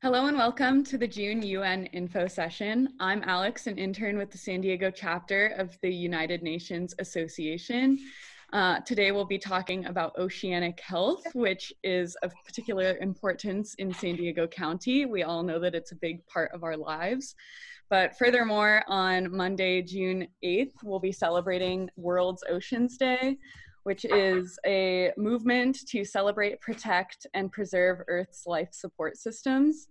Hello and welcome to the June UN Info Session. I'm Alex, an intern with the San Diego chapter of the United Nations Association. Today we'll be talking about oceanic health, which is of particular importance in San Diego County. We all know that it's a big part of our lives. But furthermore, on Monday, June 8th, we'll be celebrating World's Oceans Day, which is a movement to celebrate, protect, and preserve Earth's life support systems.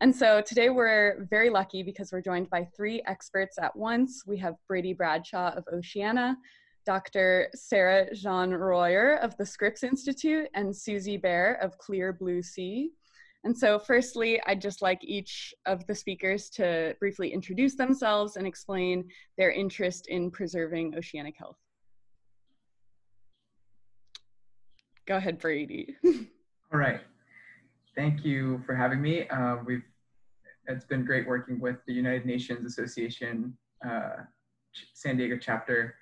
And so today we're very lucky because we're joined by three experts at once. We have Brady Bradshaw of Oceana, Dr. Sarah-Jeanne Royer of the Scripps Institute, and Susie Baer of Clear Blue Sea. And so firstly, I'd just like each of the speakers to briefly introduce themselves and explain their interest in preserving oceanic health. Go ahead, Brady. All right. Thank you for having me. It's been great working with the United Nations Association San Diego chapter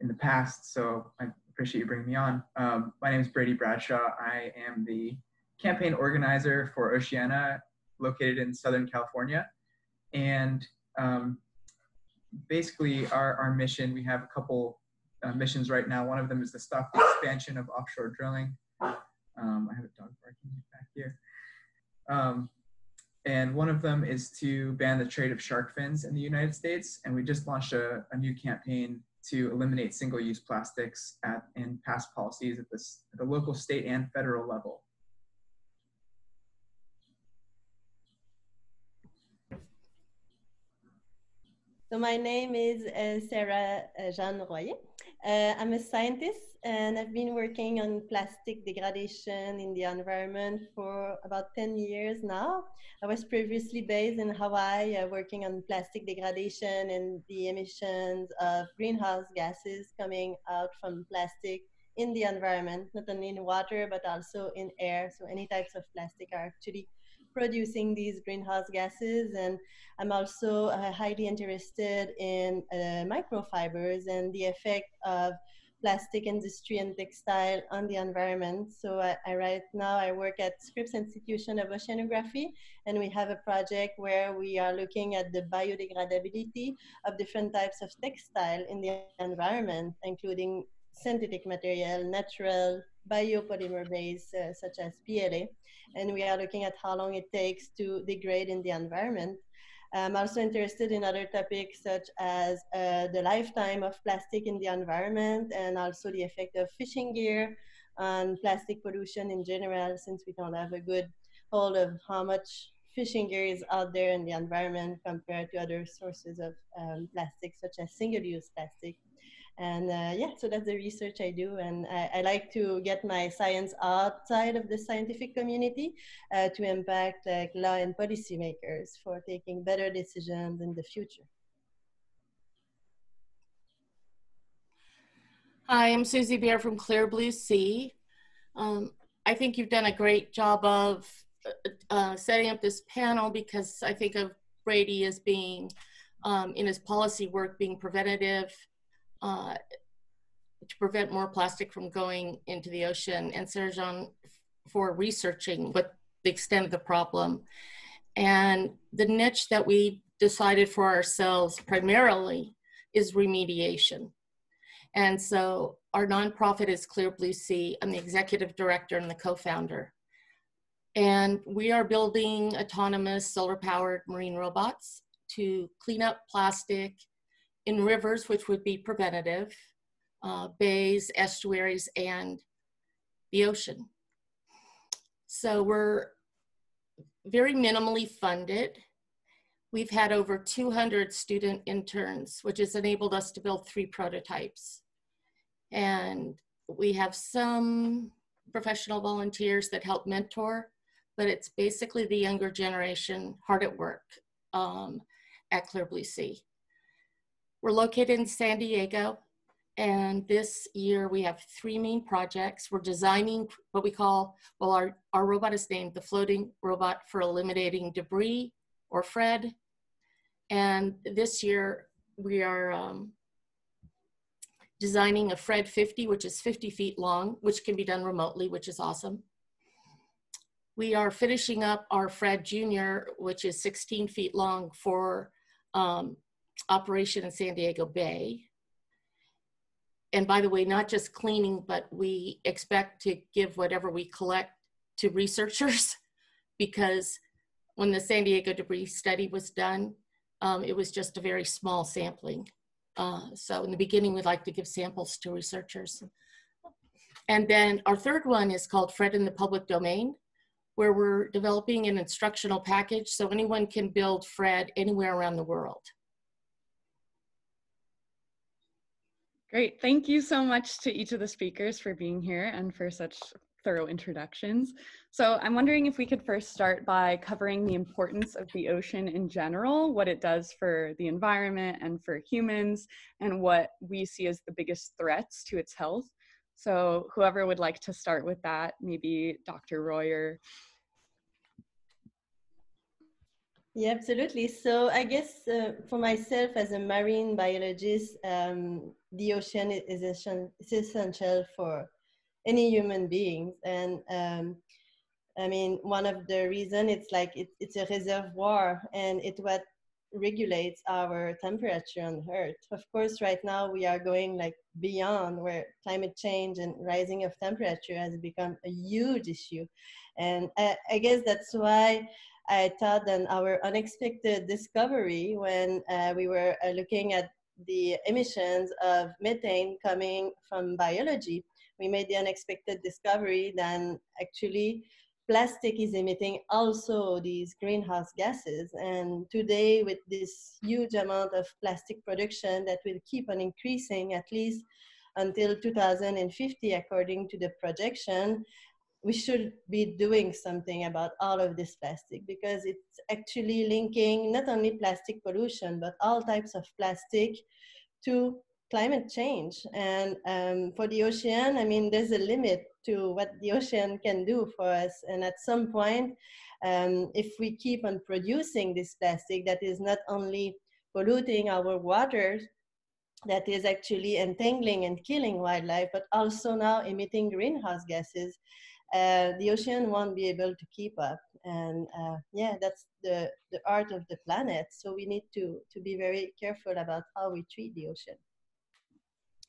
in the past, so I appreciate you bringing me on. My name is Brady Bradshaw. I am the campaign organizer for Oceana, located in Southern California. And basically our mission, we have a couple missions right now. One of them is to stop the expansion of offshore drilling. I have a dog barking back here. And one of them is to ban the trade of shark fins in the United States. And we just launched a new campaign to eliminate single-use plastics in past policies at the local, state, and federal level. So my name is Sarah-Jeanne Royer. I'm a scientist and I've been working on plastic degradation in the environment for about 10 years now. I was previously based in Hawaii working on plastic degradation and the emissions of greenhouse gases coming out from plastic in the environment, not only in water but also in air. So any types of plastic are actually producing these greenhouse gases, and I'm also highly interested in microfibers and the effect of plastic industry and textile on the environment. So right now I work at Scripps Institution of Oceanography, and we have a project where we are looking at the biodegradability of different types of textile in the environment, including synthetic material, natural, biopolymer based such as PLA, and we are looking at how long it takes to degrade in the environment. I'm also interested in other topics such as the lifetime of plastic in the environment and also the effect of fishing gear on plastic pollution in general, since we don't have a good hold of how much fishing gear is out there in the environment compared to other sources of plastic such as single-use plastic. And yeah, so that's the research I do, and I like to get my science outside of the scientific community to impact like law and policymakers for taking better decisions in the future. Hi, I'm Susie Baer from Clear Blue Sea. I think you've done a great job of setting up this panel, because I think of Brady as being, in his policy work, being preventative, to prevent more plastic from going into the ocean, and Sarah-Jeanne for researching what the extent of the problem. And the niche that we decided for ourselves primarily is remediation. And so our nonprofit is Clear Blue Sea. I'm the executive director and the co-founder. And we are building autonomous solar-powered marine robots to clean up plastic in rivers, which would be preventative, bays, estuaries, and the ocean. So we're very minimally funded. We've had over 200 student interns, which has enabled us to build 3 prototypes. And we have some professional volunteers that help mentor, but it's basically the younger generation hard at work at Clear Blue Sea. We're located in San Diego, and this year we have 3 main projects. We're designing what we call, well, our robot is named the Floating Robot for Eliminating Debris, or FRED. And this year we are designing a FRED 50, which is 50 feet long, which can be done remotely, which is awesome. We are finishing up our FRED Junior, which is 16 feet long for operation in San Diego Bay. And by the way, not just cleaning, but we expect to give whatever we collect to researchers, because when the San Diego debris study was done, it was just a very small sampling. So in the beginning, we'd like to give samples to researchers. And then our third one is called FRED in the Public Domain, where we're developing an instructional package so anyone can build FRED anywhere around the world. Great, thank you so much to each of the speakers for being here and for such thorough introductions. So I'm wondering if we could first start by covering the importance of the ocean in general, what it does for the environment and for humans, and what we see as the biggest threats to its health. So whoever would like to start with that, maybe Dr. Royer. Yeah, absolutely. So I guess for myself as a marine biologist, the ocean is essential for any human beings. And I mean, one of the reasons it's like it's a reservoir, and it's what regulates our temperature on Earth. Of course, right now we are going like beyond where climate change and rising of temperature has become a huge issue. And I guess that's why I thought that our unexpected discovery when we were looking at the emissions of methane coming from biology, we made the unexpected discovery that actually plastic is emitting also these greenhouse gases. And today, with this huge amount of plastic production that will keep on increasing at least until 2050, according to the projection, we should be doing something about all of this plastic, because it's actually linking not only plastic pollution, but all types of plastic to climate change. And for the ocean, I mean, there's a limit to what the ocean can do for us. And at some point, if we keep on producing this plastic that is not only polluting our water, that is actually entangling and killing wildlife, but also now emitting greenhouse gases, the ocean won't be able to keep up. And yeah, that's the art of the planet. So we need to be very careful about how we treat the ocean.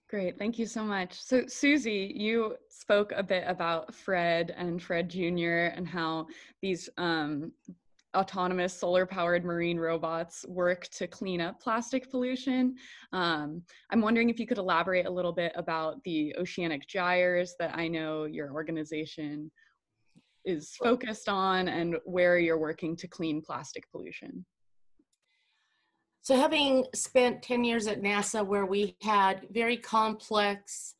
Great, thank you so much. So Susie, you spoke a bit about FRED and FRED Jr. and how these autonomous solar-powered marine robots work to clean up plastic pollution. I'm wondering if you could elaborate a little bit about the oceanic gyres that I know your organization is focused on and where you're working to clean plastic pollution. So having spent 10 years at NASA, where we had very complex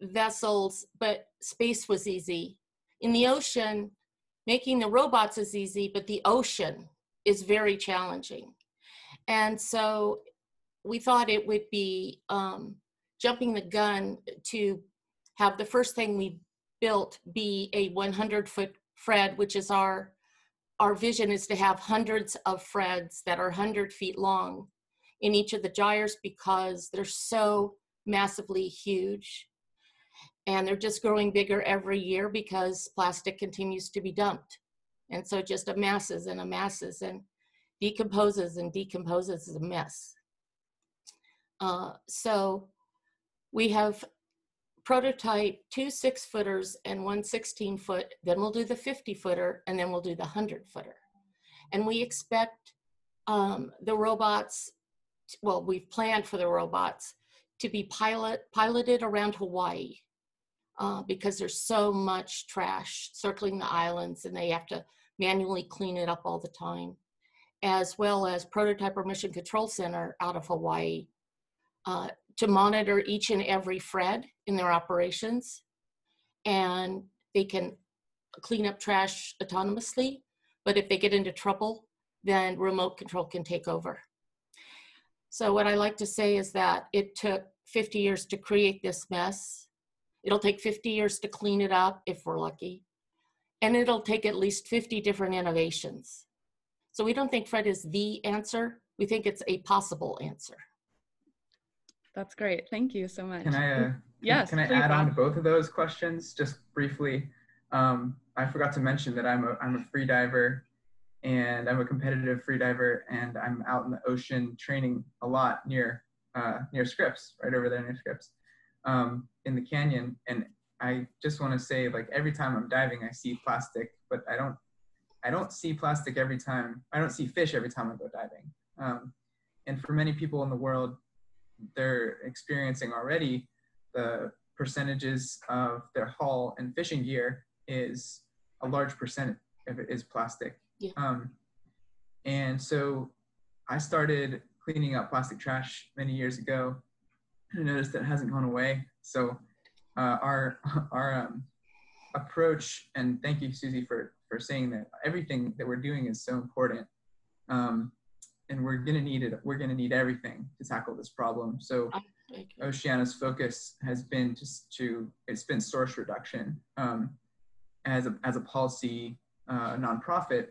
vessels, but space was easy. In the ocean, making the robots is easy, but the ocean is very challenging. And so we thought it would be jumping the gun to have the first thing we built be a 100-foot FRED, which is our vision is to have hundreds of FREDs that are 100 feet long in each of the gyres, because they're so massively huge. And they're just growing bigger every year because plastic continues to be dumped. And so it just amasses and amasses and decomposes and decomposes. Is a mess. So we have prototype 2 6-footers and one 16-foot, then we'll do the 50-footer, and then we'll do the 100-footer. And we expect the robots, well, we've planned for the robots to be piloted around Hawaii, because there's so much trash circling the islands and they have to manually clean it up all the time, as well as Prototype or Mission Control Center out of Hawaii, to monitor each and every FRED in their operations. And they can clean up trash autonomously, but if they get into trouble, then remote control can take over. So what I like to say is that it took 50 years to create this mess. It'll take 50 years to clean it up, if we're lucky. And it'll take at least 50 different innovations. So we don't think FRED is the answer. We think it's a possible answer. That's great. Thank you so much. Can I add on to both of those questions just briefly? I forgot to mention that I'm a free diver, and I'm a competitive free diver, and I'm out in the ocean training a lot near Scripps, right over there near Scripps, in the canyon. And I just want to say, like, every time I'm diving, I see plastic, but I don't see plastic every time. I don't see fish every time I go diving. And for many people in the world, they're experiencing already the percentages of their haul and fishing gear is a large percent of it is plastic. Yeah. And so I started cleaning up plastic trash many years ago, and I noticed that it hasn't gone away. So our approach, and thank you, Susie, for saying that everything that we're doing is so important. And we're gonna need everything to tackle this problem. So Oceana's focus has been it's been source reduction. As a policy nonprofit,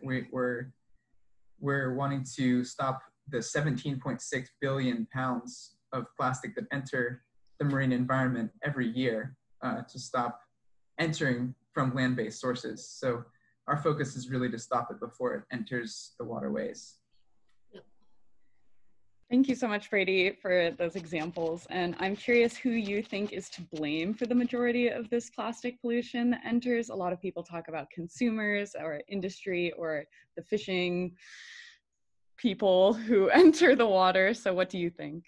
we're wanting to stop the 17.6 billion pounds of plastic that enter the marine environment every year, to stop entering from land-based sources. So our focus is really to stop it before it enters the waterways. Thank you so much, Brady, for those examples. And I'm curious who you think is to blame for the majority of this plastic pollution that enters. A lot of people talk about consumers or industry or the fishing people who enter the water. So what do you think?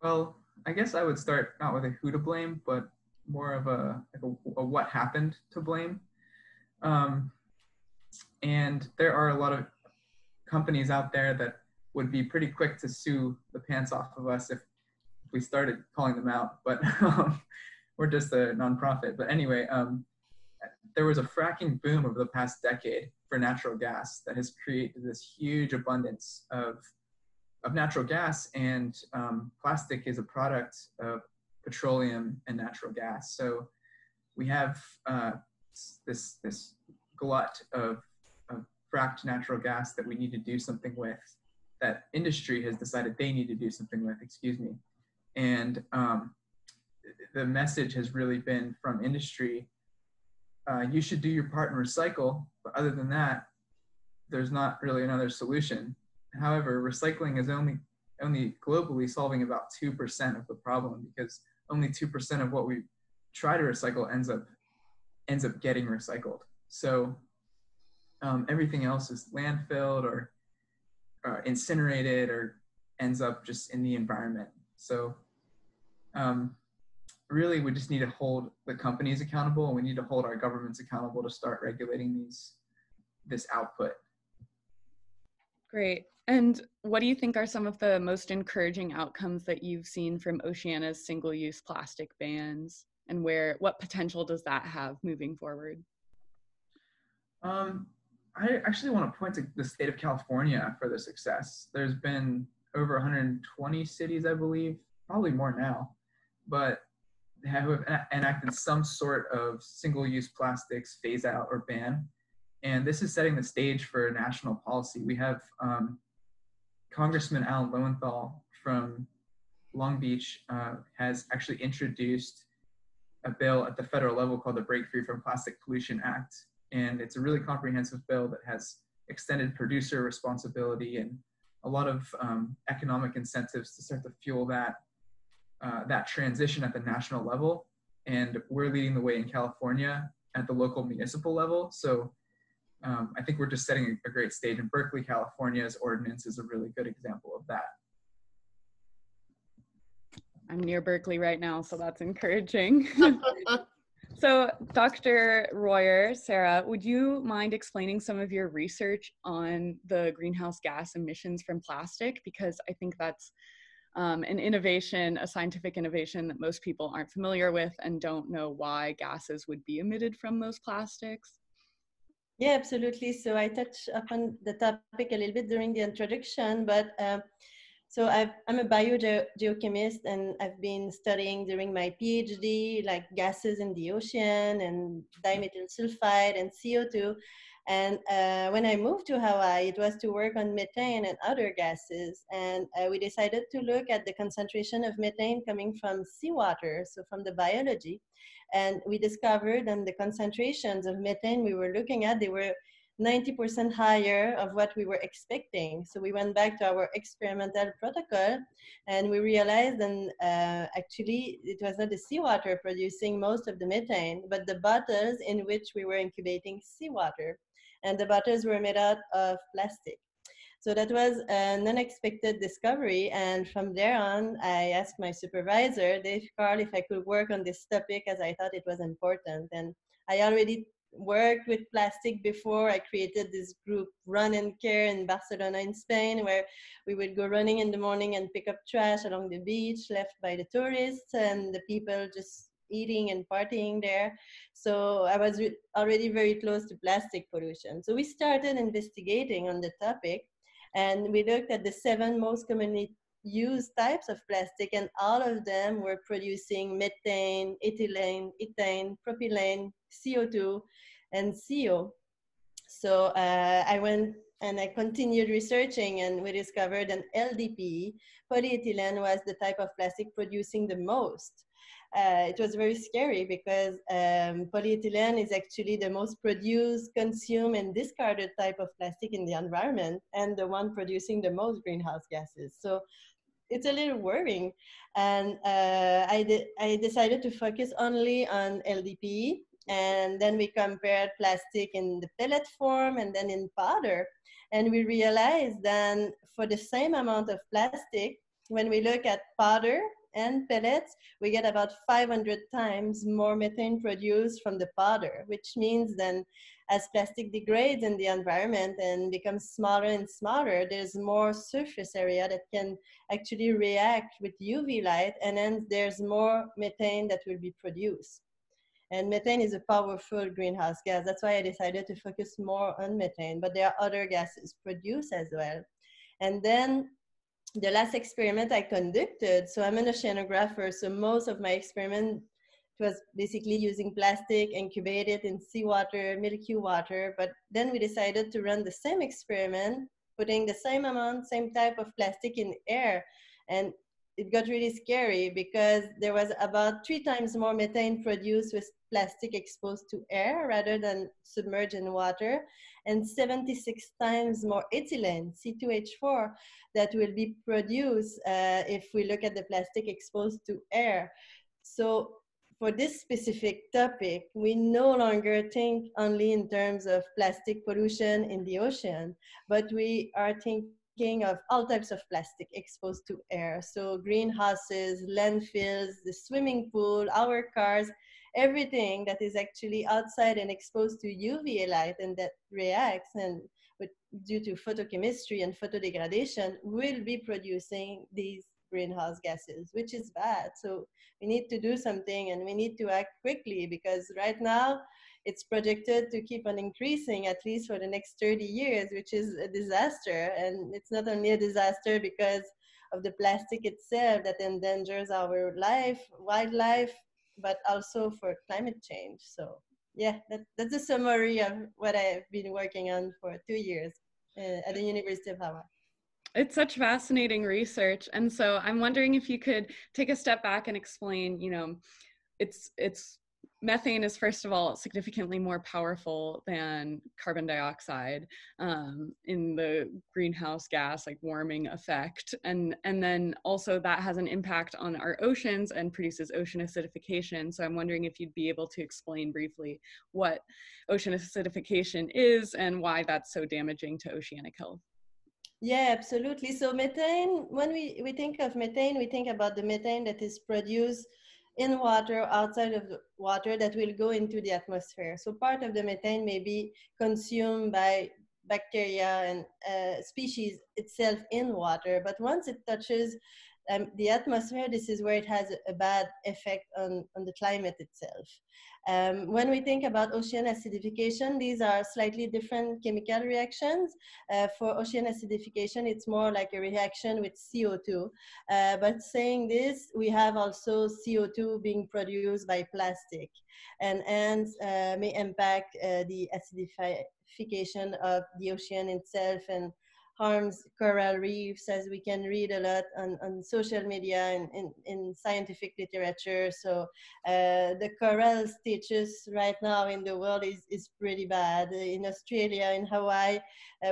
Well, I guess I would start not with a who to blame, but more of a what happened to blame. And there are a lot of companies out there that would be pretty quick to sue the pants off of us if we started calling them out, but we're just a nonprofit. But anyway, there was a fracking boom over the past decade for natural gas that has created this huge abundance of natural gas, and plastic is a product of petroleum and natural gas. So we have this glut of fracked natural gas that we need to do something with, that industry has decided they need to do something with, excuse me. And the message has really been from industry, you should do your part and recycle, but other than that, there's not really another solution. However, recycling is only globally solving about 2% of the problem, because only 2% of what we try to recycle ends up getting recycled. So everything else is landfilled or incinerated or ends up just in the environment. So really, we just need to hold the companies accountable, and we need to hold our governments accountable to start regulating this output. Great. And what do you think are some of the most encouraging outcomes that you've seen from Oceana's single-use plastic bans, and what potential does that have moving forward? I actually want to point to the state of California for their success. There's been over 120 cities, I believe, probably more now, but have enacted some sort of single-use plastics phase out or ban. And this is setting the stage for national policy. We have Congressman Alan Lowenthal from Long Beach has actually introduced a bill at the federal level called the Break Free From Plastic Pollution Act. And it's a really comprehensive bill that has extended producer responsibility and a lot of economic incentives to start to fuel that transition at the national level. And we're leading the way in California at the local municipal level. So I think we're just setting a great stage. And Berkeley, California's ordinance is a really good example of that. I'm near Berkeley right now, so that's encouraging. So, Dr. Royer, Sarah, would you mind explaining some of your research on the greenhouse gas emissions from plastic? Because I think that's an innovation, a scientific innovation that most people aren't familiar with and don't know why gases would be emitted from those plastics. Yeah, absolutely. So I touched upon the topic a little bit during the introduction, but so I'm a biogeochemist, and I've been studying during my PhD, like gases in the ocean and dimethyl sulfide and CO2. And when I moved to Hawaii, it was to work on methane and other gases. And we decided to look at the concentration of methane coming from seawater, so from the biology. And we discovered that the concentrations of methane we were looking at, they were 90% higher of what we were expecting. So we went back to our experimental protocol and we realized that actually it was not the seawater producing most of the methane, but the bottles in which we were incubating seawater. And the bottles were made out of plastic. So that was an unexpected discovery. And from there on, I asked my supervisor, Dave Carl, if I could work on this topic as I thought it was important. And I already worked with plastic before. I created this group, Run and Care, in Barcelona in Spain, where we would go running in the morning and pick up trash along the beach left by the tourists and the people just eating and partying there. So I was already very close to plastic pollution. So we started investigating on the topic and we looked at the 7 most commonly used types of plastic, and all of them were producing methane, ethylene, ethane, propylene, CO2, and CO. So I went and I continued researching, and we discovered an LDPE, polyethylene, was the type of plastic producing the most. It was very scary because polyethylene is actually the most produced, consumed, and discarded type of plastic in the environment, and the one producing the most greenhouse gases. So it's a little worrying. And I decided to focus only on LDPE, and then we compared plastic in the pellet form and then in powder. And we realized then for the same amount of plastic, when we look at powder and pellets, we get about 500 times more methane produced from the powder, which means then as plastic degrades in the environment and becomes smaller and smaller, there's more surface area that can actually react with UV light, and then there's more methane that will be produced. And methane is a powerful greenhouse gas. That's why I decided to focus more on methane, but there are other gases produced as well. And then the last experiment I conducted, so I'm an oceanographer, so most of my experiment was basically using plastic, incubated in seawater, milky water, but then we decided to run the same experiment, putting the same amount, same type of plastic in air, and it got really scary because there was about 3 times more methane produced with plastic exposed to air rather than submerged in water, and 76 times more ethylene, C2H4, that will be produced if we look at the plastic exposed to air. So for this specific topic, we no longer think only in terms of plastic pollution in the ocean, but we are thinking of all types of plastic exposed to air. So greenhouses, landfills, the swimming pool, our cars, everything that is actually outside and exposed to UV light and that reacts and due to photochemistry and photodegradation will be producing these greenhouse gases, which is bad. So we need to do something and we need to act quickly because right now it's projected to keep on increasing at least for the next 30 years, which is a disaster. And it's not only a disaster because of the plastic itself that endangers our life, wildlife, but also for climate change. So yeah, that's a summary of what I've been working on for 2 years at the University of Hawaii. It's such fascinating research. And so I'm wondering if you could take a step back and explain, you know, methane is, first of all, significantly more powerful than carbon dioxide in the greenhouse gas, like warming effect. And then also that has an impact on our oceans and produces ocean acidification. So I'm wondering if you'd be able to explain briefly what ocean acidification is and why that's so damaging to oceanic health. Yeah, absolutely. So methane, when we think of methane, we think about the methane that is produced in water, outside of the water, that will go into the atmosphere. So part of the methane may be consumed by bacteria and species itself in water, but once it touches the atmosphere, this is where it has a bad effect on the climate itself. When we think about ocean acidification, these are slightly different chemical reactions. For ocean acidification, it's more like a reaction with CO2. But saying this, we have also CO2 being produced by plastic, and hence may impact the acidification acidification of the ocean itself and harms coral reefs, as we can read a lot on social media and in scientific literature. So the coral status right now in the world is pretty bad. In Australia, in Hawaii,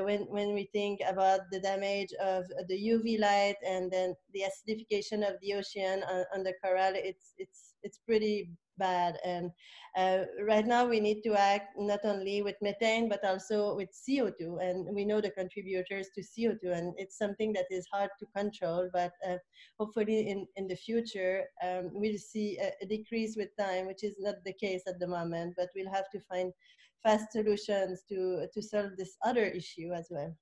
when we think about the damage of the UV light and then the acidification of the ocean on the coral, it's pretty bad. And right now we need to act not only with methane, but also with CO2. And we know the contributors to CO2, and it's something that is hard to control, but hopefully in the future, we'll see a decrease with time, which is not the case at the moment, but we'll have to find fast solutions to solve this other issue as well.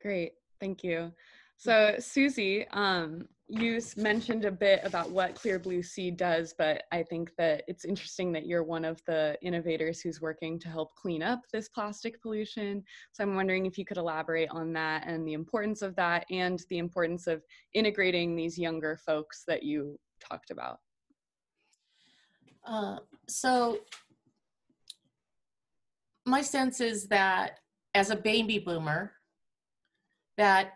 Great, thank you. So Susie, you mentioned a bit about what Clear Blue Sea does, but I think that it's interesting that you're one of the innovators who's working to help clean up this plastic pollution. So I'm wondering if you could elaborate on that and the importance of that and the importance of integrating these younger folks that you talked about. So my sense is that as a baby boomer, that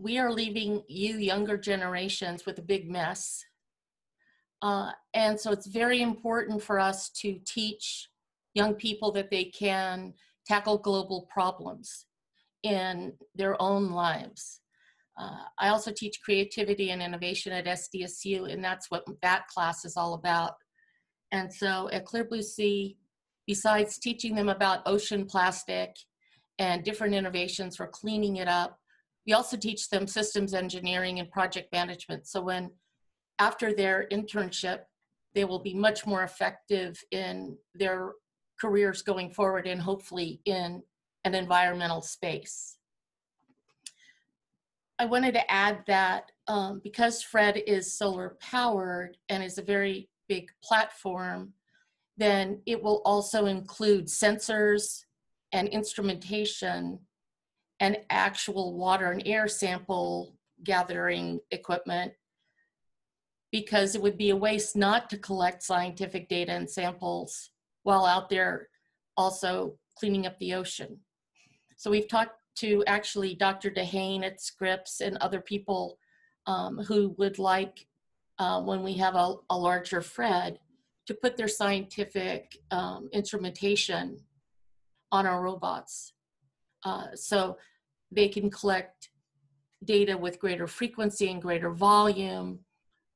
we are leaving you younger generations with a big mess. And so it's very important for us to teach young people that they can tackle global problems in their own lives. I also teach creativity and innovation at SDSU, and that's what that class is all about. And so at Clear Blue Sea, besides teaching them about ocean plastic and different innovations for cleaning it up, we also teach them systems engineering and project management. So when, after their internship, they will be much more effective in their careers going forward and hopefully in an environmental space. I wanted to add that because FRED is solar powered and is a very big platform, then it will also include sensors and instrumentation and actual water and air sample gathering equipment, because it would be a waste not to collect scientific data and samples while out there also cleaning up the ocean. So we've talked to actually Dr. DeHane at Scripps and other people who would like, when we have a larger FRED, to put their scientific instrumentation on our robots. So they can collect data with greater frequency and greater volume,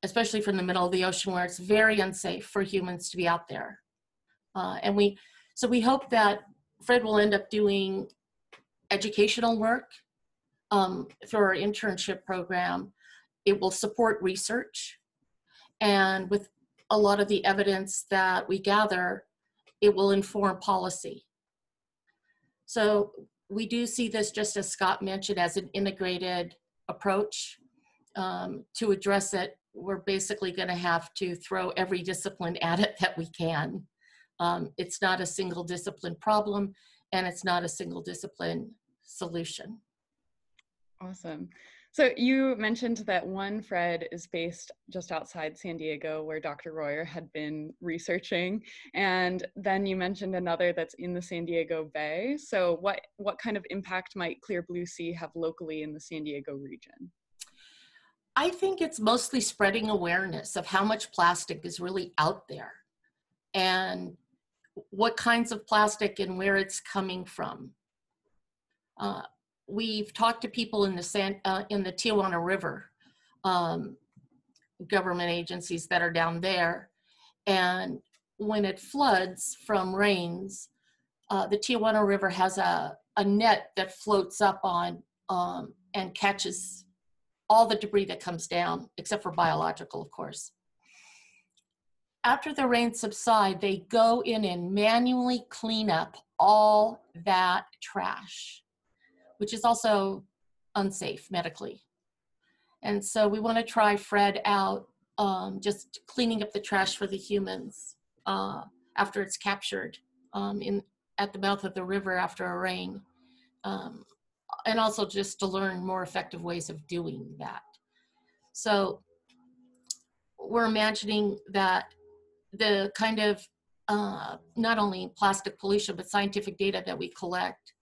especially from the middle of the ocean where it's very unsafe for humans to be out there. So we hope that FRED will end up doing educational work through our internship program. It will support research, and with a lot of the evidence that we gather, it will inform policy. So we do see this, just as Scott mentioned, as an integrated approach. To address it, we're basically going to have to throw every discipline at it that we can. It's not a single discipline problem, and it's not a single discipline solution. Awesome. So you mentioned that one FRED is based just outside San Diego, where Dr. Royer had been researching, and then you mentioned another that's in the San Diego Bay. So what kind of impact might Clear Blue Sea have locally in the San Diego region? I think it's mostly spreading awareness of how much plastic is really out there and what kinds of plastic and where it's coming from. We've talked to people in the Tijuana River, government agencies that are down there. And when it floods from rains, the Tijuana River has a net that floats up on and catches all the debris that comes down, except for biological, of course. After the rains subside, they go in and manually clean up all that trash, which is also unsafe medically. And so we want to try FRED out, just cleaning up the trash for the humans after it's captured at the mouth of the river after a rain. And also just to learn more effective ways of doing that. So we're imagining that the kind of not only plastic pollution, but scientific data that we collect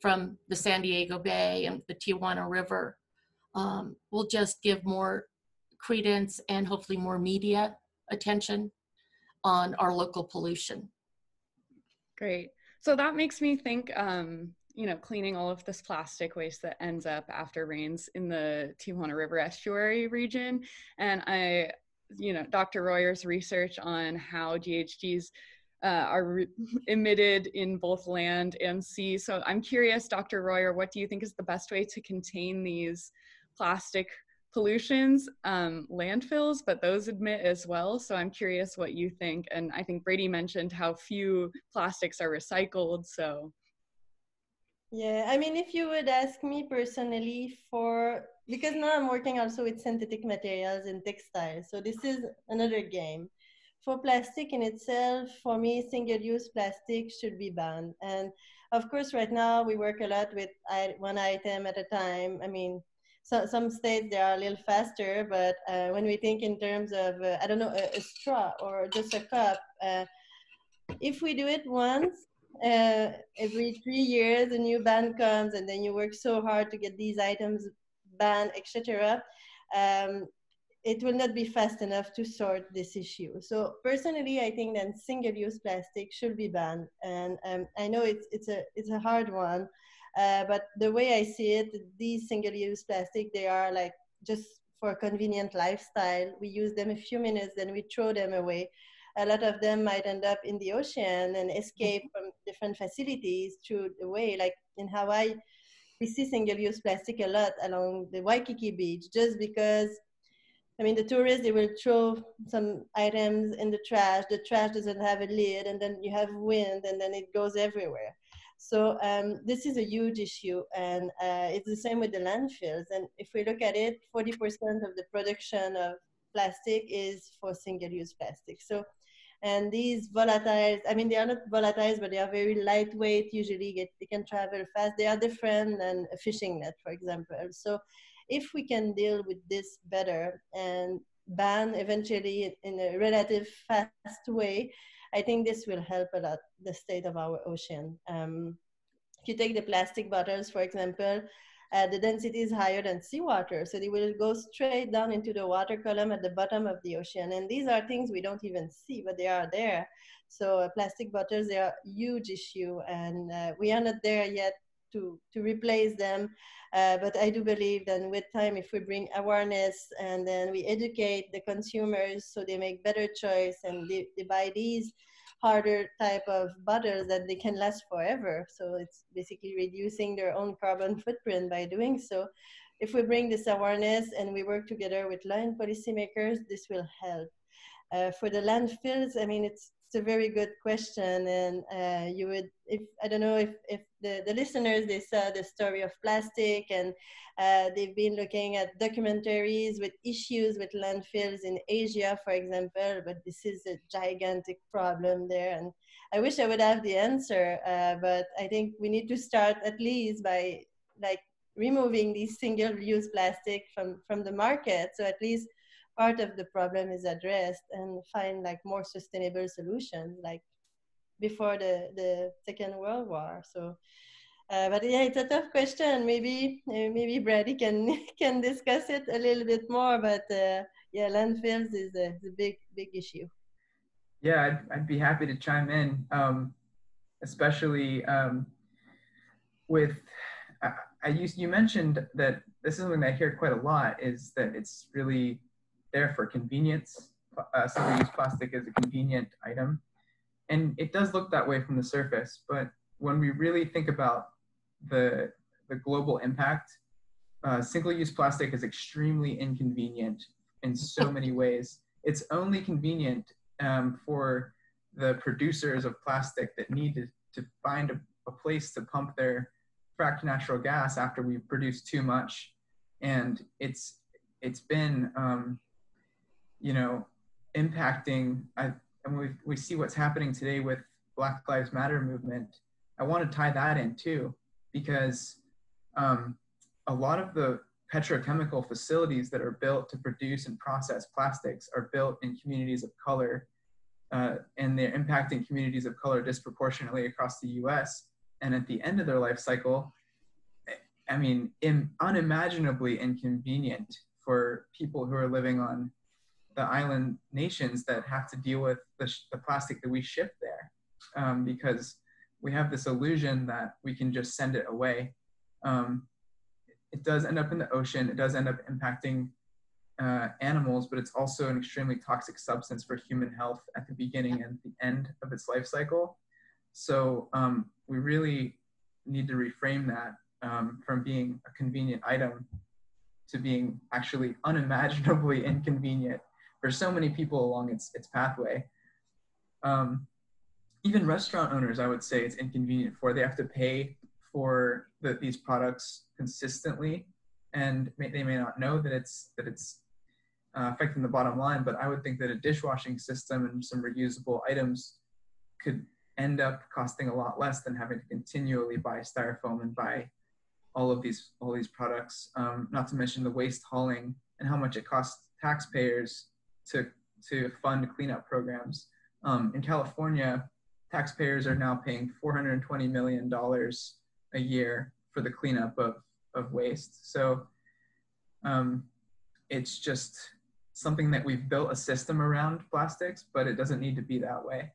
from the San Diego Bay and the Tijuana River will just give more credence and hopefully more media attention on our local pollution. Great. So that makes me think, you know, cleaning all of this plastic waste that ends up after rains in the Tijuana River estuary region. And I, you know, Dr. Royer's research on how GHGs are emitted in both land and sea. So I'm curious, Dr. Royer, what do you think is the best way to contain these plastic pollutions? Landfills, but those emit as well. So I'm curious what you think. And I think Brady mentioned how few plastics are recycled, so. Yeah, I mean, if you would ask me personally for, because now I'm working also with synthetic materials and textiles, so this is another game. For plastic in itself, for me, single-use plastic should be banned. And of course, right now, we work a lot with one item at a time. I mean, so some states, they are a little faster, but when we think in terms of, I don't know, a straw or just a cup, if we do it once, every 3 years, a new ban comes, and then you work so hard to get these items banned, etc. It will not be fast enough to sort this issue. So personally, I think that single-use plastic should be banned. And I know it's a hard one, but the way I see it, these single-use plastic, they are like just for a convenient lifestyle. We use them a few minutes, then we throw them away. A lot of them might end up in the ocean and escape from different facilities through the way. Like in Hawaii, we see single-use plastic a lot along the Waikiki beach, just because, I mean, the tourists, they will throw some items in the trash. The trash doesn't have a lid, and then you have wind, and then it goes everywhere. So this is a huge issue, and it's the same with the landfills. And if we look at it, 40% of the production of plastic is for single-use plastic. So, and these volatiles, I mean, they are not volatiles, but they are very lightweight. Usually they can travel fast. They are different than a fishing net, for example. So if we can deal with this better and ban eventually in a relative fast way, I think this will help a lot the state of our ocean. If you take the plastic bottles, for example, the density is higher than seawater, so they will go straight down into the water column at the bottom of the ocean. And these are things we don't even see, but they are there. So plastic bottles, they are a huge issue, and we are not there yet to replace them. But I do believe that with time, if we bring awareness and then we educate the consumers so they make better choice and they buy these harder type of bottles that they can last forever. So it's basically reducing their own carbon footprint by doing so. If we bring this awareness and we work together with law and policymakers, this will help. For the landfills, I mean, it's a very good question. And you would, if I don't know if the listeners, they saw the story of plastic, and they've been looking at documentaries with issues with landfills in Asia, for example, but this is a gigantic problem there. And I wish I would have the answer, but I think we need to start at least by like removing these single-use plastic from the market. So at least part of the problem is addressed, and find like more sustainable solutions, like before the Second World War. So, but yeah, it's a tough question. Maybe Brady can discuss it a little bit more. But yeah, landfills is a big issue. Yeah, I'd be happy to chime in, especially with. You mentioned that this is something that I hear quite a lot. Is that it's really there for convenience. Single-use plastic is a convenient item. And it does look that way from the surface, but when we really think about the global impact, single-use plastic is extremely inconvenient in so many ways. It's only convenient for the producers of plastic that need to find a place to pump their fracked natural gas after we've produced too much. And it's been, you know, impacting, and we see what's happening today with Black Lives Matter movement. I want to tie that in too, because a lot of the petrochemical facilities that are built to produce and process plastics are built in communities of color and they're impacting communities of color disproportionately across the US. And at the end of their life cycle, I mean, unimaginably inconvenient for people who are living on the island nations that have to deal with the plastic that we ship there, because we have this illusion that we can just send it away. It does end up in the ocean. It does end up impacting animals, but it's also an extremely toxic substance for human health at the beginning and the end of its life cycle. So we really need to reframe that from being a convenient item to being actually unimaginably inconvenient for so many people along its pathway. Even restaurant owners, I would say, it's inconvenient for. They have to pay for these products consistently, and they may not know that it's affecting the bottom line, but I would think that a dishwashing system and some reusable items could end up costing a lot less than having to continually buy styrofoam and buy all these products, not to mention the waste hauling and how much it costs taxpayers to fund cleanup programs. In California, taxpayers are now paying $420 million a year for the cleanup of waste. So it's just something that we've built a system around plastics, but it doesn't need to be that way.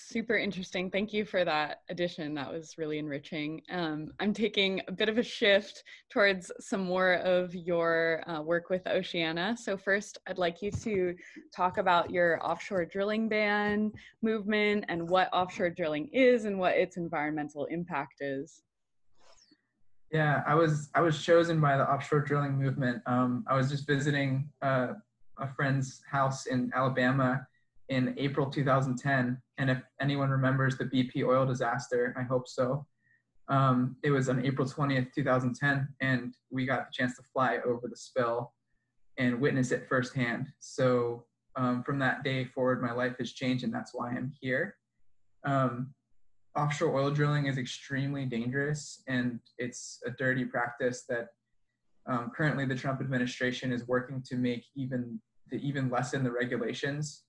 Super interesting. Thank you for that addition. That was really enriching. I'm taking a bit of a shift towards some more of your work with Oceana. So first, I'd like you to talk about your offshore drilling ban movement and what offshore drilling is and what its environmental impact is. Yeah, I was chosen by the offshore drilling movement. I was just visiting a friend's house in Alabama in April 2010, and if anyone remembers the BP oil disaster, I hope so. It was on April 20th, 2010, and we got the chance to fly over the spill and witness it firsthand. So from that day forward, my life has changed, and that's why I'm here. Offshore oil drilling is extremely dangerous, and it's a dirty practice that currently the Trump administration is working to make even lessen the regulations,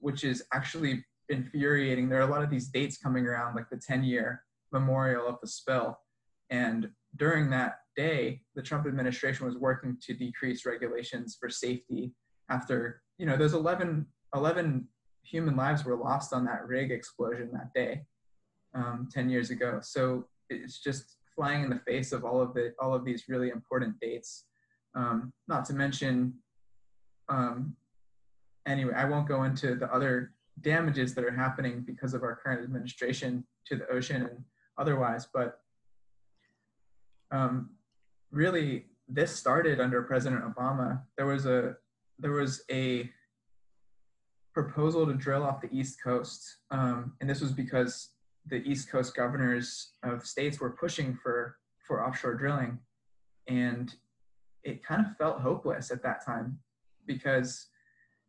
which is actually infuriating. There are a lot of these dates coming around, like the 10-year memorial of the spill. And during that day, the Trump administration was working to decrease regulations for safety after, you know, those 11 human lives were lost on that rig explosion that day, 10 years ago. So it's just flying in the face of all of these really important dates, not to mention, anyway, I won't go into the other damages that are happening because of our current administration to the ocean and otherwise, but really this started under President Obama. There was a proposal to drill off the East Coast, and this was because the East Coast governors of states were pushing for offshore drilling, and it kind of felt hopeless at that time because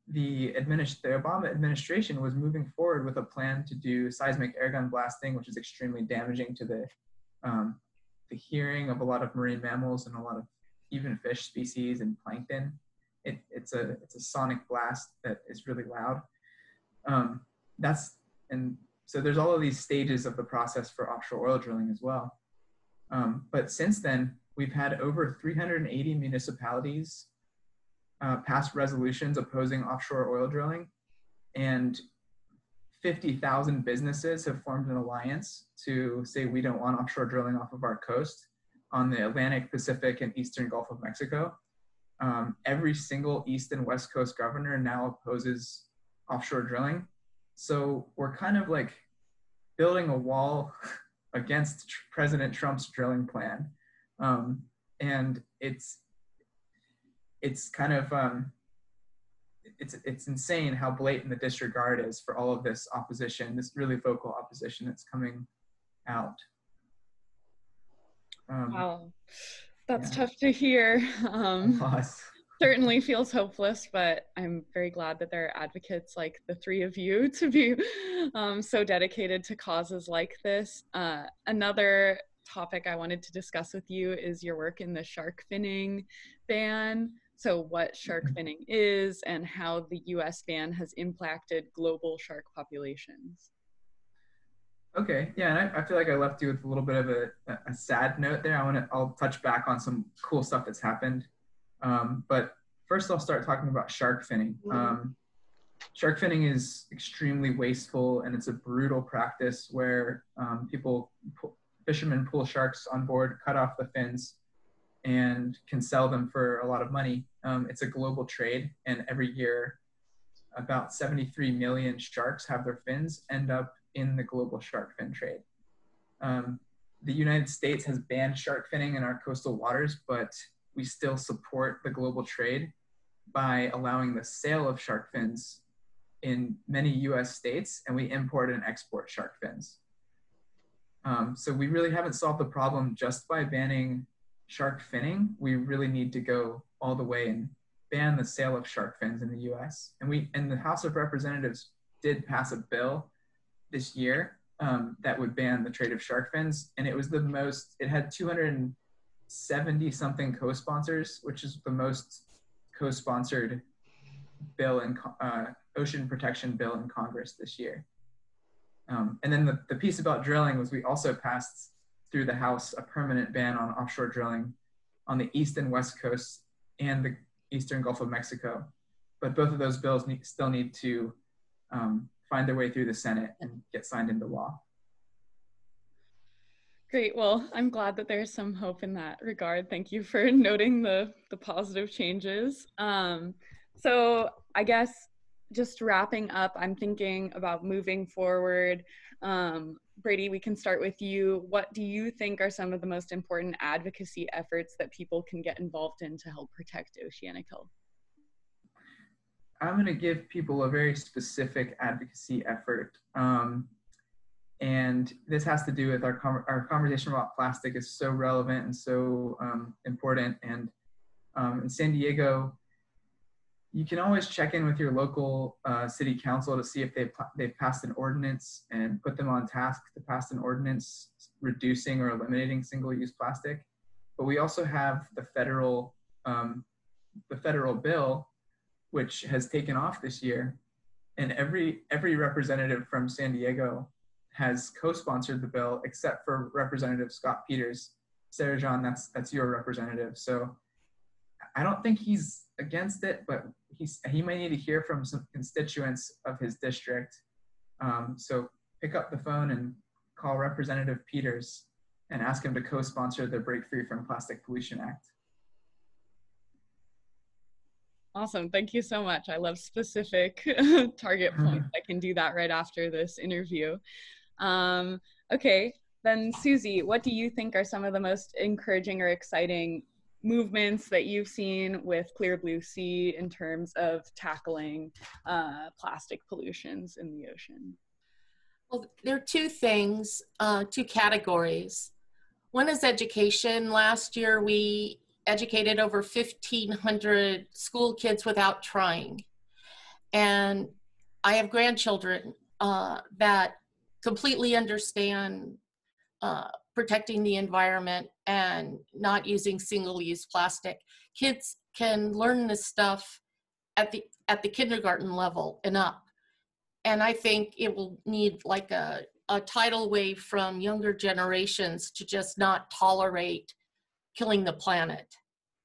the Obama administration was moving forward with a plan to do seismic airgun blasting, which is extremely damaging to the hearing of a lot of marine mammals and a lot of even fish species and plankton. It's a sonic blast that is really loud. And so there's all of these stages of the process for offshore oil drilling as well. But since then, we've had over 380 municipalities pass resolutions opposing offshore oil drilling, and 50,000 businesses have formed an alliance to say we don't want offshore drilling off of our coast on the Atlantic, Pacific, and Eastern Gulf of Mexico. Every single East and West Coast governor now opposes offshore drilling. So we're kind of like building a wall against President Trump's drilling plan. And it's kind of, it's insane how blatant the disregard is for all of this opposition, this really vocal opposition that's coming out. Wow, that's tough to hear. Certainly feels hopeless, but I'm very glad that there are advocates like the three of you to be so dedicated to causes like this. Another topic I wanted to discuss with you is your work in the shark finning ban. So what shark finning is and how the US ban has impacted global shark populations. Okay, yeah, and I feel like I left you with a little bit of a sad note there. I'll touch back on some cool stuff that's happened. But first I'll start talking about shark finning. Shark finning is extremely wasteful, and it's a brutal practice where fishermen pull sharks on board, cut off the fins, and can sell them for a lot of money. It's a global trade, and every year about 73 million sharks have their fins end up in the global shark fin trade. The United States has banned shark finning in our coastal waters, but we still support the global trade by allowing the sale of shark fins in many US states, and we import and export shark fins. So we really haven't solved the problem just by banning shark finning. We really need to go all the way and ban the sale of shark fins in the US. And the House of Representatives did pass a bill this year that would ban the trade of shark fins. And it was the most, it had 270 something co-sponsors, which is the most co-sponsored bill in ocean protection bill in Congress this year. And then the piece about drilling was we also passed through the House a permanent ban on offshore drilling on the east and west coasts and the eastern Gulf of Mexico. But both of those bills still need to find their way through the Senate and get signed into law. Great, well, I'm glad that there's some hope in that regard. Thank you for noting the positive changes. So I guess just wrapping up, I'm thinking about moving forward. Brady, we can start with you. What do you think are some of the most important advocacy efforts that people can get involved in to help protect oceanic health? I'm gonna give people a very specific advocacy effort. And this has to do with our conversation about plastic is so relevant and so important. And in San Diego, you can always check in with your local city council to see if they've passed an ordinance, and put them on task to pass an ordinance reducing or eliminating single-use plastic. But we also have the federal bill, which has taken off this year, and every representative from San Diego has co-sponsored the bill, except for Representative Scott Peters. Sarah-Jeanne, that's your representative. So I don't think he's against it, but he might need to hear from some constituents of his district. So pick up the phone and call Representative Peters and ask him to co-sponsor the Break Free From Plastic Pollution Act. Awesome, thank you so much. I love specific target points. I can do that right after this interview. Okay, then Susie, what do you think are some of the most encouraging or exciting movements that you've seen with Clear Blue Sea in terms of tackling plastic pollutions in the ocean? Well, there are two things, two categories. One is education. Last year we educated over 1,500 school kids without trying. And I have grandchildren that completely understand protecting the environment and not using single-use plastic. Kids can learn this stuff at the kindergarten level and up. And I think it will need like a tidal wave from younger generations to just not tolerate killing the planet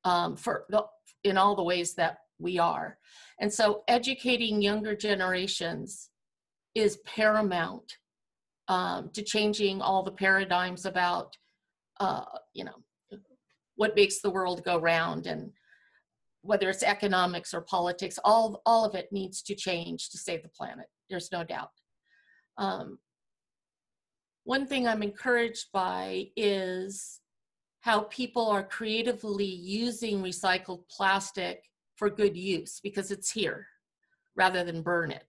in all the ways that we are. And so educating younger generations is paramount to changing all the paradigms about, you know, what makes the world go round, and whether it's economics or politics, all of it needs to change to save the planet. There's no doubt. One thing I'm encouraged by is how people are creatively using recycled plastic for good use because it's here rather than burn it.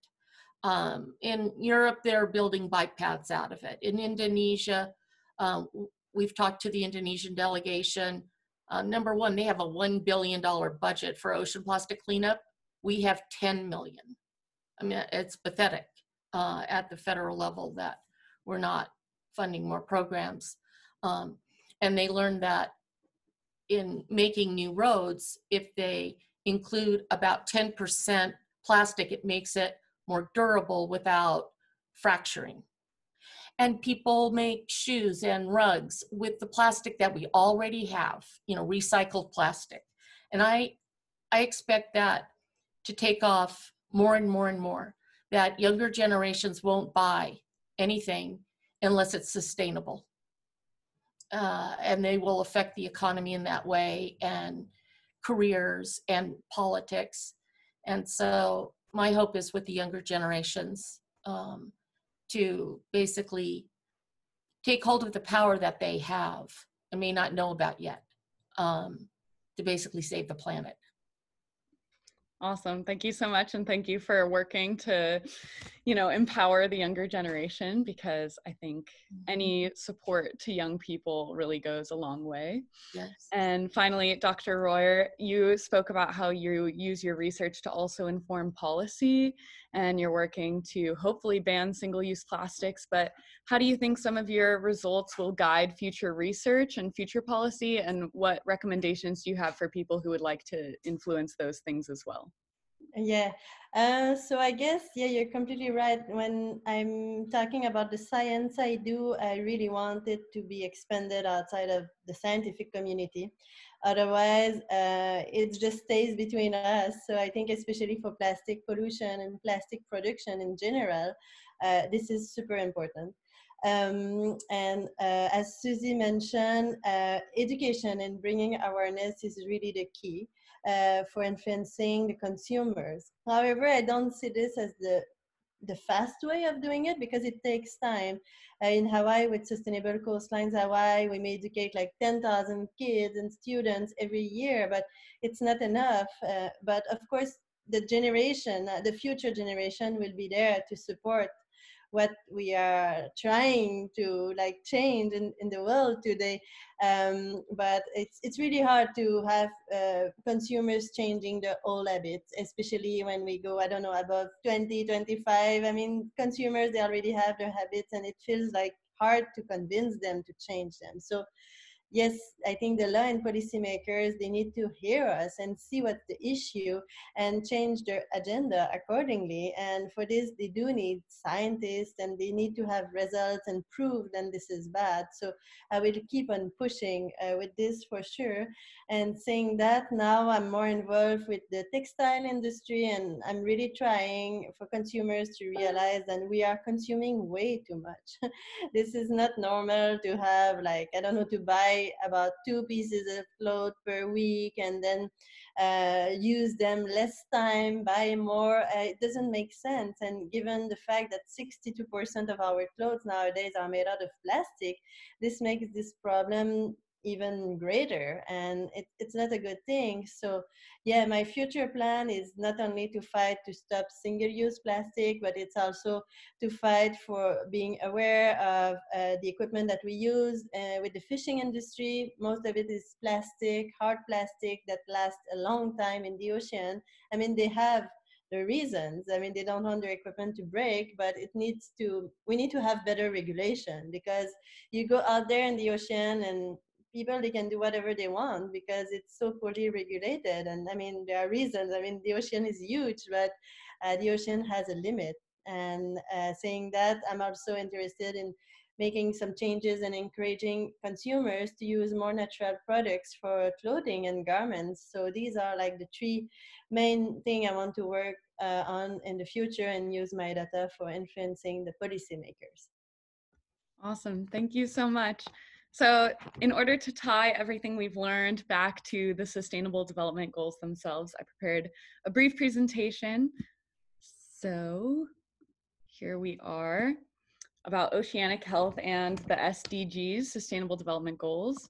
In Europe, they're building bike paths out of it. In Indonesia, we've talked to the Indonesian delegation. Number one, they have a $1 billion budget for ocean plastic cleanup. We have 10 million. I mean, it's pathetic at the federal level that we're not funding more programs. And they learned that in making new roads, if they include about 10% plastic. It makes it more durable without fracturing. And people make shoes and rugs with the plastic that we already have, you know, recycled plastic. And I expect that to take off more and more and more, that younger generations won't buy anything unless it's sustainable. And they will affect the economy in that way, and careers and politics. And so my hope is with the younger generations to basically take hold of the power that they have and may not know about yet, to basically save the planet. Awesome. Thank you so much. And thank you for working to, you know, empower the younger generation, because I think any support to young people really goes a long way. Yes. And finally, Dr. Royer, you spoke about how you use your research to also inform policy, and you're working to hopefully ban single-use plastics. But how do you think some of your results will guide future research and future policy? And what recommendations do you have for people who would like to influence those things as well? Yeah, so I guess, yeah, you're completely right. When I'm talking about the science I do, I really want it to be expanded outside of the scientific community. Otherwise, it just stays between us. So I think especially for plastic pollution and plastic production in general, this is super important. And as Susie mentioned, education and bringing awareness is really the key for influencing the consumers. However, I don't see this as the fast way of doing it, because it takes time. In Hawaii, with Sustainable Coastlines Hawaii, we may educate like 10,000 kids and students every year, but it's not enough. But of course, the generation, the future generation will be there to support what we are trying to like change in the world today. But it's really hard to have consumers changing their old habits, especially when we go, I don't know, above 20, 25. I mean, consumers, they already have their habits, and it feels like hard to convince them to change them. So yes, I think the law and policymakers, they need to hear us and see what's the issue and change their agenda accordingly. And for this, they do need scientists, and they need to have results and prove that this is bad. So I will keep on pushing with this for sure. And saying that, now I'm more involved with the textile industry, and I'm really trying for consumers to realize that we are consuming way too much. This is not normal to have, like, I don't know, to buy about 2 pieces of cloth per week and then use them less time, buy more. It doesn't make sense. And given the fact that 62% of our clothes nowadays are made out of plastic, this makes this problem even greater, and it's not a good thing. So yeah, my future plan is not only to fight to stop single-use plastic, but it's also to fight for being aware of the equipment that we use with the fishing industry. Most of it is plastic, hard plastic that lasts a long time in the ocean. I mean, they have the reasons. I mean, they don't want their equipment to break, but it needs to, we need to have better regulation, because you go out there in the ocean and people, they can do whatever they want because it's so poorly regulated. And I mean, there are reasons. I mean, the ocean is huge, but the ocean has a limit. And saying that, I'm also interested in making some changes and encouraging consumers to use more natural products for clothing and garments. So these are like the 3 main things I want to work on in the future and use my data for influencing the policymakers. Awesome. Thank you so much. So in order to tie everything we've learned back to the Sustainable Development Goals themselves, I prepared a brief presentation. So here we are, about oceanic health and the SDGs, Sustainable Development Goals.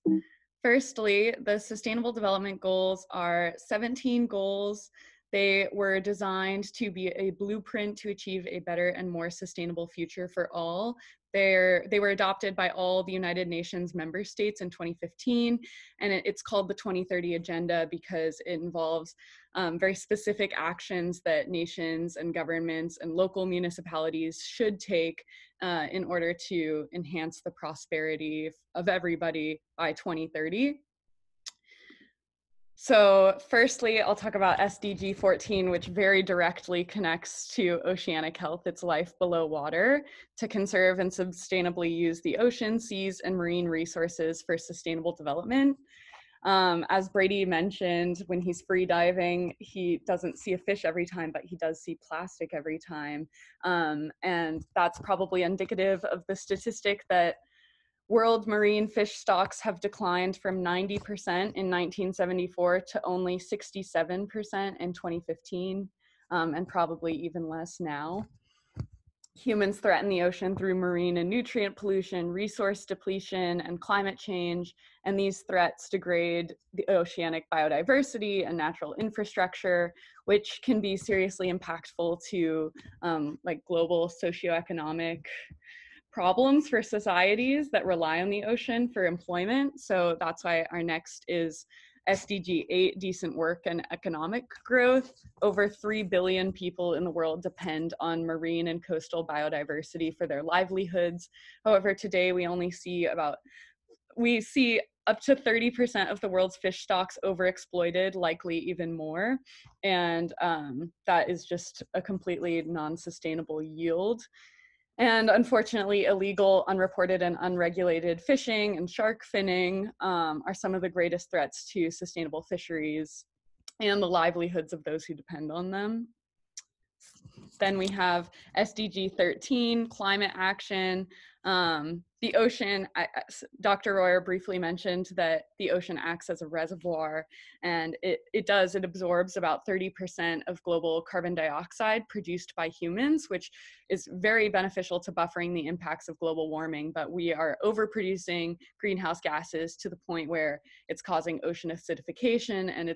Firstly, the Sustainable Development Goals are 17 goals. They were designed to be a blueprint to achieve a better and more sustainable future for all. They were adopted by all the United Nations member states in 2015, and it's called the 2030 Agenda because it involves very specific actions that nations and governments and local municipalities should take in order to enhance the prosperity of everybody by 2030. So firstly, I'll talk about SDG 14, which very directly connects to oceanic health, its life below water, to conserve and sustainably use the ocean, seas, and marine resources for sustainable development. As Brady mentioned, when he's free diving, he doesn't see a fish every time, but he does see plastic every time. And that's probably indicative of the statistic that world marine fish stocks have declined from 90% in 1974 to only 67% in 2015, and probably even less now. Humans threaten the ocean through marine and nutrient pollution, resource depletion, and climate change, and these threats degrade the oceanic biodiversity and natural infrastructure, which can be seriously impactful to like global socioeconomic problems for societies that rely on the ocean for employment. So that's why our next is SDG 8, decent work and economic growth. Over 3 billion people in the world depend on marine and coastal biodiversity for their livelihoods. However, today we see up to 30% of the world's fish stocks overexploited, likely even more. And that is just a completely non-sustainable yield. And unfortunately, illegal, unreported, and unregulated fishing and shark finning are some of the greatest threats to sustainable fisheries and the livelihoods of those who depend on them. Then we have SDG 13, climate action. The ocean, Dr. Royer briefly mentioned that the ocean acts as a reservoir, and it absorbs about 30% of global carbon dioxide produced by humans, which is very beneficial to buffering the impacts of global warming, but we are overproducing greenhouse gases to the point where it's causing ocean acidification, and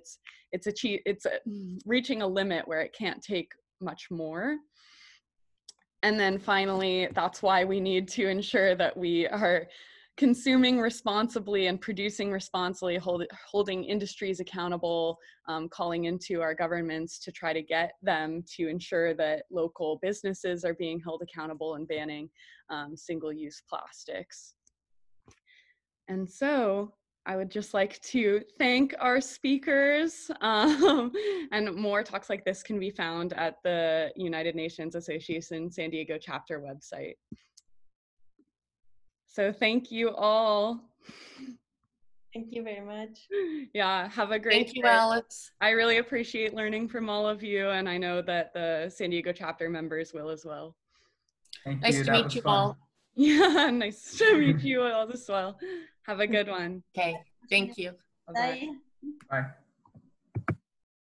it's reaching a limit where it can't take much more. And then finally, that's why we need to ensure that we are consuming responsibly and producing responsibly, holding industries accountable, calling into our governments to try to get them to ensure that local businesses are being held accountable, and banning single-use plastics. And so I would just like to thank our speakers, and more talks like this can be found at the United Nations Association San Diego chapter website. So thank you all. Thank you very much. Yeah, have a great day. Thank you, Alex. I really appreciate learning from all of you, and I know that the San Diego chapter members will as well. Thank you. Nice to meet you all. Yeah, nice to meet you all as well. Have a good one. Okay, thank you. Bye. Bye. Bye.